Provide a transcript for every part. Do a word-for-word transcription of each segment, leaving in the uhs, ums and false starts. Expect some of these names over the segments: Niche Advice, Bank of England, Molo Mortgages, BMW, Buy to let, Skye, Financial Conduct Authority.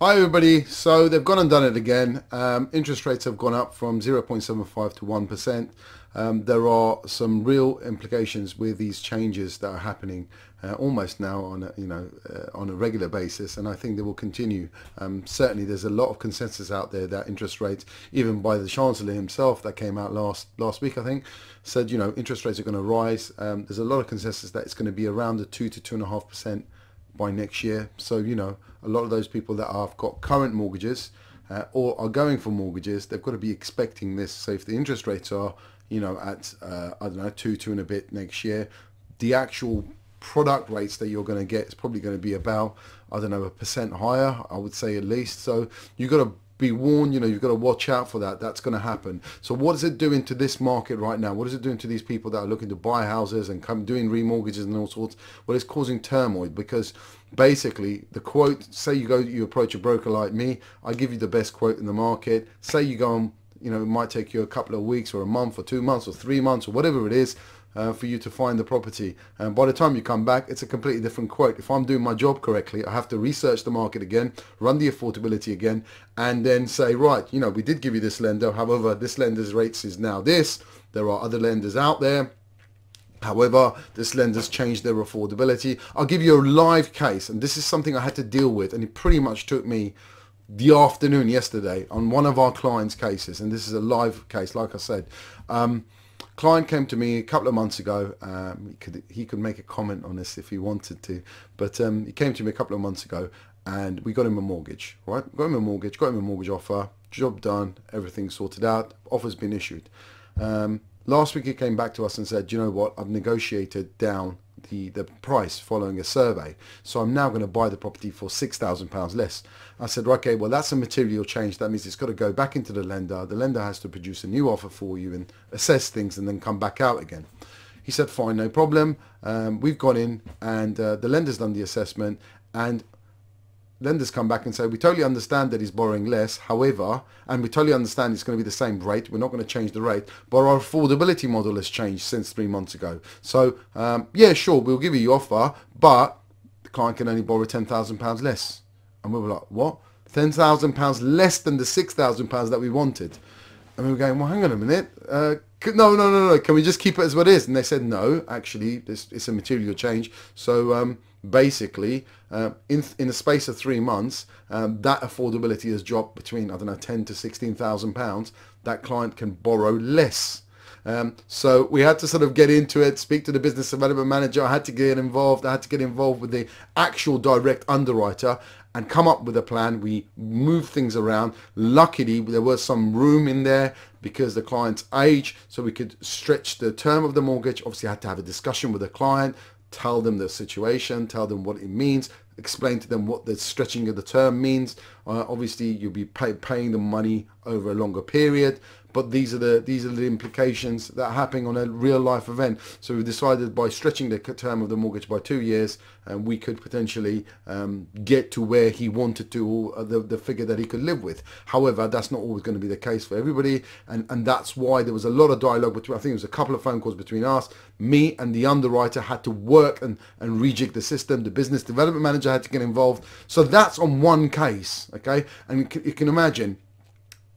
Hi everybody, so they've gone and done it again. Um, interest rates have gone up from zero point seven five to one percent. Um, there are some real implications with these changes that are happening uh, almost now on a, you know, uh, on a regular basis, and I think they will continue. Um, certainly there's a lot of consensus out there that interest rates, even by the Chancellor himself that came out last, last week I think, said you know interest rates are going to rise. Um, there's a lot of consensus that it's going to be around the two to two point five percent by next year. So you know a lot of those people that have got current mortgages uh, or are going for mortgages, they've got to be expecting this. So if the interest rates are you know at uh, I don't know two two and a bit next year, the actual product rates that you're going to get is probably going to be about I don't know a percent higher, I would say, at least. So you've got to be warned, you know, you've got to watch out for that. That's going to happen. So what is it doing to this market right now? What is it doing to these people that are looking to buy houses and come doing remortgages and all sorts? Well, it's causing turmoil, because basically the quote, say you go, you approach a broker like me, I give you the best quote in the market. Say you go and, you know, it might take you a couple of weeks or a month or two months or three months or whatever it is uh, for you to find the property. And by the time you come back, it's a completely different quote. If I'm doing my job correctly, I have to research the market again, run the affordability again, and then say, right, you know, we did give you this lender. However, this lender's rates is now this. There are other lenders out there. However, this lender's changed their affordability. I'll give you a live case. And this is something I had to deal with. And it pretty much took me the afternoon yesterday on one of our clients' cases, and this is a live case, like I said. Um, client came to me a couple of months ago. Um, he could he could make a comment on this if he wanted to, but um, he came to me a couple of months ago, and we got him a mortgage. Right, got him a mortgage, got him a mortgage offer, job done, everything sorted out, offer's been issued. Um, last week he came back to us and said, you know what, I've negotiated down the the price following a survey, so I'm now going to buy the property for six thousand pounds less. I said, okay, well that's a material change. That means it's got to go back into the lender. The lender has to produce a new offer for you and assess things and then come back out again. He said, fine, no problem. Um, we've gone in and uh, the lender's done the assessment, and lenders come back and say, we totally understand that he's borrowing less, however, and we totally understand it's going to be the same rate, we're not going to change the rate, but our affordability model has changed since three months ago. So um, yeah, sure, we'll give you your offer, but the client can only borrow ten thousand pounds less. And we were like, what? ten thousand pounds less than the six thousand pounds that we wanted. And we were going, well, hang on a minute. Uh, no, no, no, no. Can we just keep it as what it is? And they said, no, actually, this, it's a material change. So um, basically, uh, in in the space of three months, um, that affordability has dropped between, I don't know, ten to sixteen thousand pounds. That client can borrow less. Um, so we had to sort of get into it, speak to the business development manager. I had to get involved. I had to get involved with the actual direct underwriter and come up with a plan. We moved things around. Luckily, there was some room in there because the client's age, so we could stretch the term of the mortgage. Obviously, I had to have a discussion with the client, tell them the situation, tell them what it means, explain to them what the stretching of the term means. Uh, obviously, you'll be pay, paying the money over a longer period, but these are the these are the implications that are happening on a real life event. So we decided by stretching the term of the mortgage by two years, and we could potentially um, get to where he wanted to, or the the figure that he could live with. However, that's not always going to be the case for everybody, and and that's why there was a lot of dialogue between. I think it was a couple of phone calls between us, me, and the underwriter had to work and and rejig the system. The business development manager had to get involved. So that's on one case, okay? And you can imagine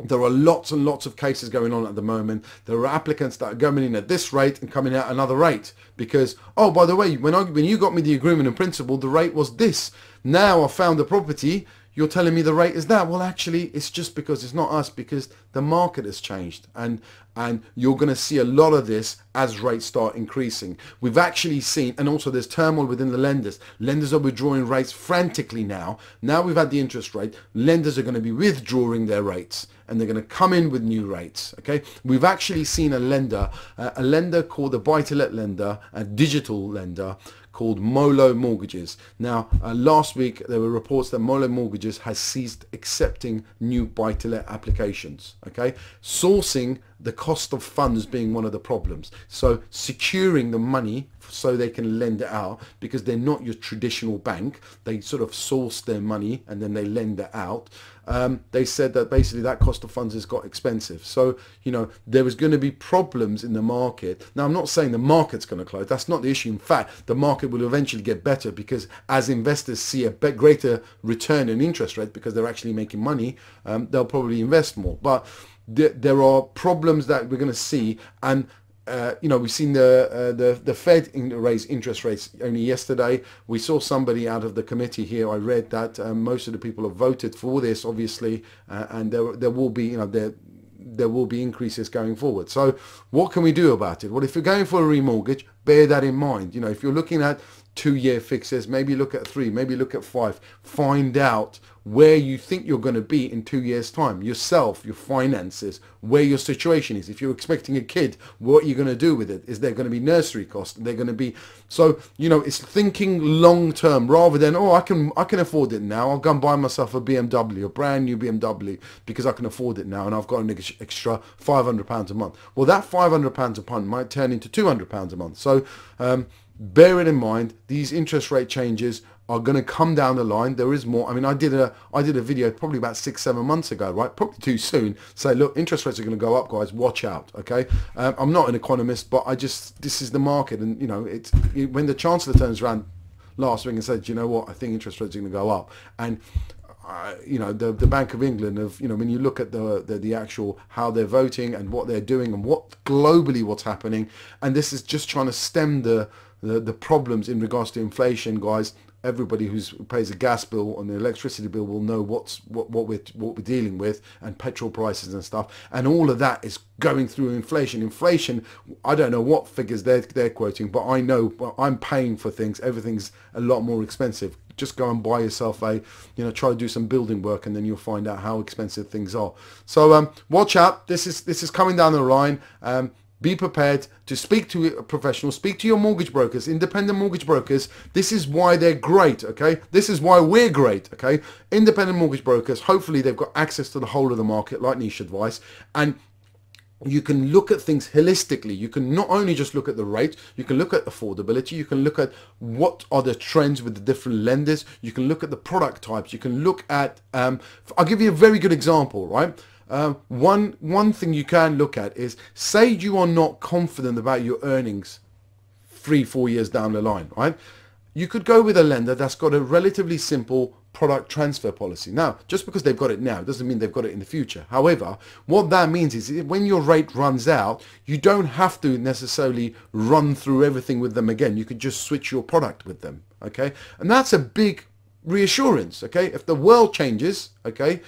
there are lots and lots of cases going on at the moment. There are applicants that are going in at this rate and coming out another rate because, oh, by the way, when I, when you got me the agreement in principle, the rate was this. Now I found a property, you're telling me the rate is that. Well, actually, it's just because it's not us, because the market has changed. And and you're going to see a lot of this as rates start increasing. We've actually seen, and also there's turmoil within the lenders. Lenders are withdrawing rates frantically now. Now we've had the interest rate. Lenders are going to be withdrawing their rates, and they're going to come in with new rates, okay? We've actually seen a lender, uh, a lender called a buy-to-let lender, a digital lender, called Molo Mortgages. Now, uh, last week there were reports that Molo Mortgages has ceased accepting new buy-to-let applications, okay? Sourcing the cost of funds being one of the problems. So securing the money so they can lend it out, because they're not your traditional bank. They sort of source their money and then they lend it out. Um, they said that basically that cost of funds has got expensive. So, you know, there was going to be problems in the market. Now, I'm not saying the market's going to close. That's not the issue. In fact, the market will eventually get better, because as investors see a greater return in interest rate because they're actually making money, um, they'll probably invest more. But th there are problems that we're going to see. And Uh, you know, we've seen the uh, the the Fed in raise interest rates only yesterday. We saw somebody out of the committee here. I read that um, most of the people have voted for this, obviously, uh, and there there will be you know there there will be increases going forward. So, what can we do about it? Well, if you're going for a remortgage, bear that in mind. You know, if you're looking at two-year fixes, maybe look at three, maybe look at five. Find out where you think you're going to be in two years' time, yourself, your finances, where your situation is. If you're expecting a kid, what are you going to do with it? Is there going to be nursery costs? They're going to be, so, you know, it's thinking long term rather than, oh, I can I can afford it now. I'll go and buy myself a B M W, a brand new B M W, because I can afford it now, and I've got an extra five hundred pounds a month. Well, that five hundred pounds a month might turn into two hundred pounds a month. So, um, bear it in mind, these interest rate changes are going to come down the line. There is more. I mean, I did a I did a video probably about six, seven months ago, right? Probably too soon. Say, look, interest rates are going to go up, guys. Watch out, okay? Um, I'm not an economist, but I just, this is the market. And, you know, it's it, when the Chancellor turns around last week and said, you know what, I think interest rates are going to go up. And, uh, you know, the, the Bank of England, of you know, when you look at the, the, the actual how they're voting and what they're doing and what globally what's happening, and this is just trying to stem the The, the problems in regards to inflation, guys. Everybody who's, who pays a gas bill and an electricity bill will know what's what what we're what we're dealing with, and petrol prices and stuff, and all of that is going through inflation. Inflation. I don't know what figures they're they're quoting, but I know, well, I'm paying for things. Everything's a lot more expensive. Just go and buy yourself a, you know, try to do some building work, and then you'll find out how expensive things are. So um, watch out. This is this is coming down the line. Um, Be prepared to speak to a professional, speak to your mortgage brokers, independent mortgage brokers. This is why they're great, okay? This is why we're great, okay? Independent mortgage brokers, hopefully they've got access to the whole of the market, like Niche Advice, and you can look at things holistically. You can not only just look at the rate, you can look at affordability, you can look at what are the trends with the different lenders, you can look at the product types, you can look at, um, I'll give you a very good example, right? Uh, one one thing you can look at is, say you are not confident about your earnings three, four years down the line, right? You could go with a lender that's got a relatively simple product transfer policy. Now, just because they've got it now doesn't mean they've got it in the future. However, what that means is when your rate runs out, you don't have to necessarily run through everything with them again. You could just switch your product with them, okay? And that's a big reassurance, okay? If the world changes, okay,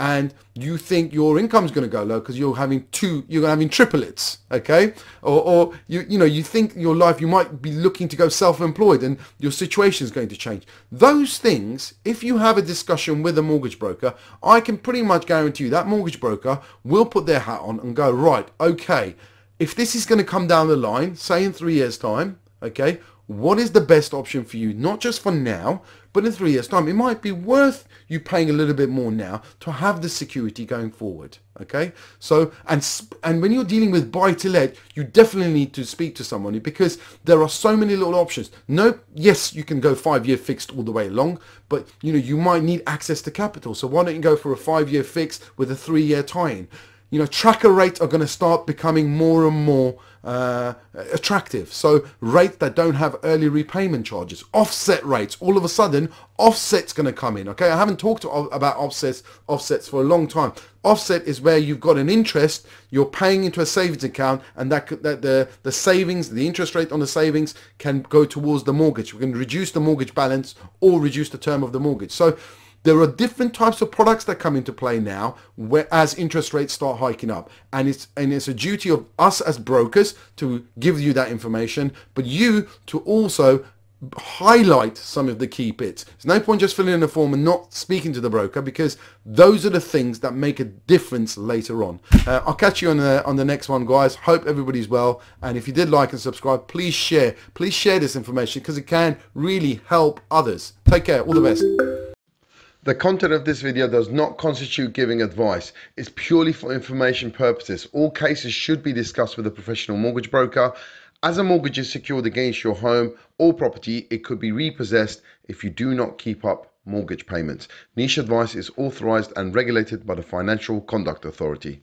and you think your income's going to go low because you're having two, you're having triplets, okay? Or, or you, you know, you think your life, you might be looking to go self-employed and your situation is going to change. Those things, if you have a discussion with a mortgage broker, I can pretty much guarantee you that mortgage broker will put their hat on and go, right, okay, if this is going to come down the line, say in three years' time, okay, what is the best option for you, not just for now, but in three years' time? It might be worth you paying a little bit more now to have the security going forward, okay? So, and and when you're dealing with buy-to-let, you definitely need to speak to someone, because there are so many little options. No, yes, you can go five-year fixed all the way along, but, you know, you might need access to capital. So why don't you go for a five-year fixed with a three-year tie-in? You know, tracker rates are going to start becoming more and more uh, attractive. So rates that don't have early repayment charges, offset rates, all of a sudden offset's going to come in. Okay, I haven't talked about offsets offsets for a long time. Offset is where you've got an interest, you're paying into a savings account, and that, that the, the savings, the interest rate on the savings can go towards the mortgage. We can reduce the mortgage balance or reduce the term of the mortgage. So there are different types of products that come into play now as interest rates start hiking up. And it's, and it's a duty of us as brokers to give you that information, but you to also highlight some of the key bits. There's no point just filling in a form and not speaking to the broker, because those are the things that make a difference later on. Uh, I'll catch you on the, on the next one, guys. Hope everybody's well. And if you did like and subscribe, please share. Please share this information, because it can really help others. Take care. All the best. The content of this video does not constitute giving advice. It's purely for information purposes. All cases should be discussed with a professional mortgage broker. As a mortgage is secured against your home or property, it could be repossessed if you do not keep up mortgage payments. Niche Advice is authorized and regulated by the Financial Conduct Authority.